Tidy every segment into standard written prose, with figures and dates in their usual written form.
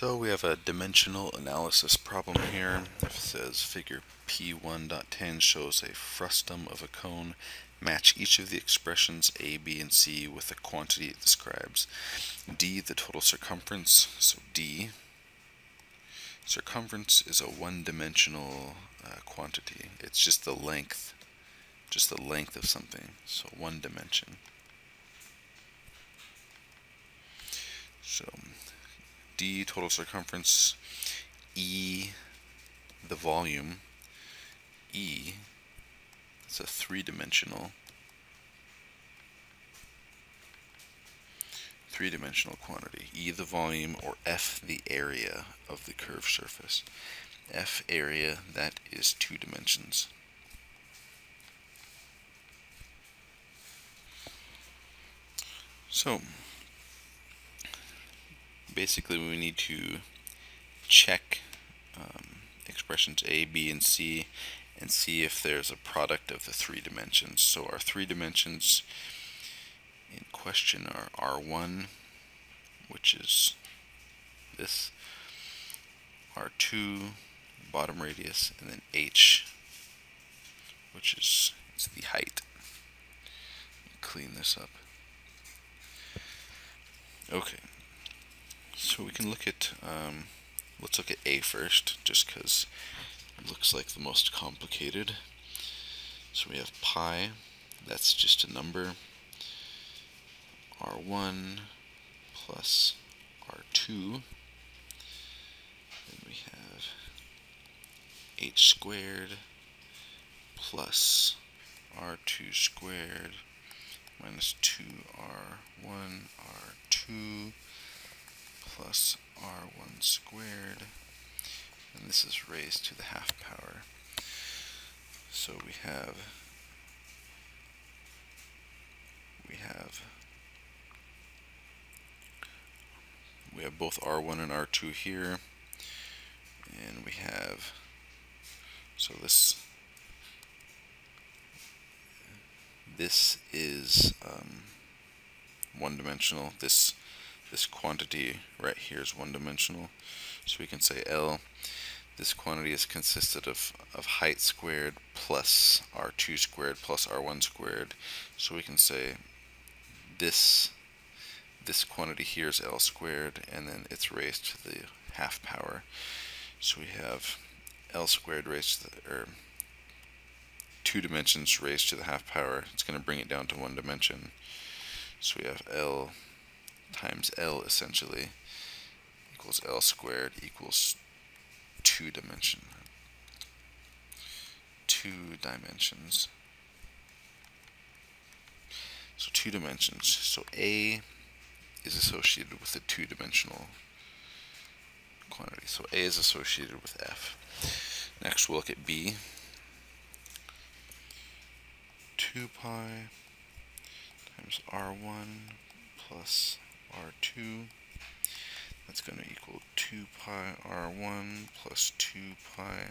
So we have a dimensional analysis problem here. It says figure P1.10 shows a frustum of a cone. Match each of the expressions A, B, and C with the quantity it describes. D, the total circumference. So D, circumference is a one-dimensional quantity. It's just the length of something. So one dimension. So D, total circumference. E, the volume. E, it's a three-dimensional quantity. E, the volume, or F, the area of the curved surface. F, area, that is 2 dimensions. So basically we need to check expressions A, B, and C and see if there's a product of the 3 dimensions. So our 3 dimensions in question are R1, which is this, R2, bottom radius, and then H, which is the height. Clean this up. Okay, so we can look at, let's look at A first, just because looks like the most complicated. So we have pi, that's just a number, r1 plus r2, then we have h squared plus r2 squared minus 2r1 r2 plus r1 squared. And this is raised to the half power. So we have both R1 and R2 here, and we have, so this is one-dimensional. This quantity right here is one-dimensional, so we can say L, this quantity is consisted of height squared plus R2 squared plus R1 squared, so we can say this quantity here is L squared, and then it's raised to the half power, so we have L squared raised to the, 2 dimensions raised to the half power. It's going to bring it down to 1 dimension, so we have L times L essentially equals L squared equals 2 dimensions. So 2 dimensions. So A is associated with a 2-dimensional quantity. So A is associated with F. Next we'll look at B. 2 pi times R1 plus R2, that's going to equal 2 pi R1 plus 2 pi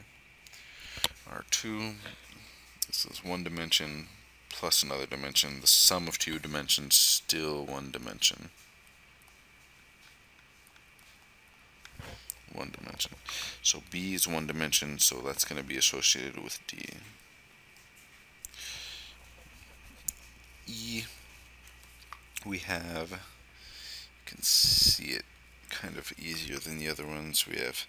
R2. This is 1 dimension plus another dimension. The sum of 2 dimensions, still 1 dimension. 1 dimension. So B is 1 dimension, so that's going to be associated with D. E, we have, you can see it kind of easier than the other ones, we have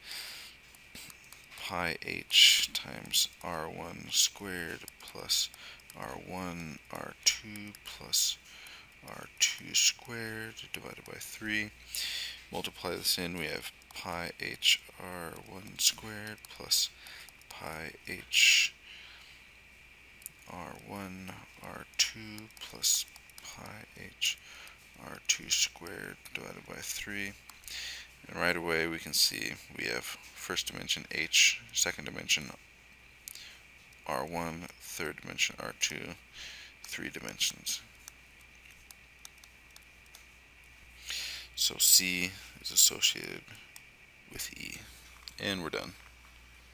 pi h times r1 squared plus r1 r2 plus r2 squared divided by 3. Multiply this in, we have pi h r1 squared plus pi h r1 r2 plus pi h r2 squared divided by 3. And right away we can see we have first dimension h, second dimension r1, third dimension r2, 3 dimensions. So C is associated with E. And we're done.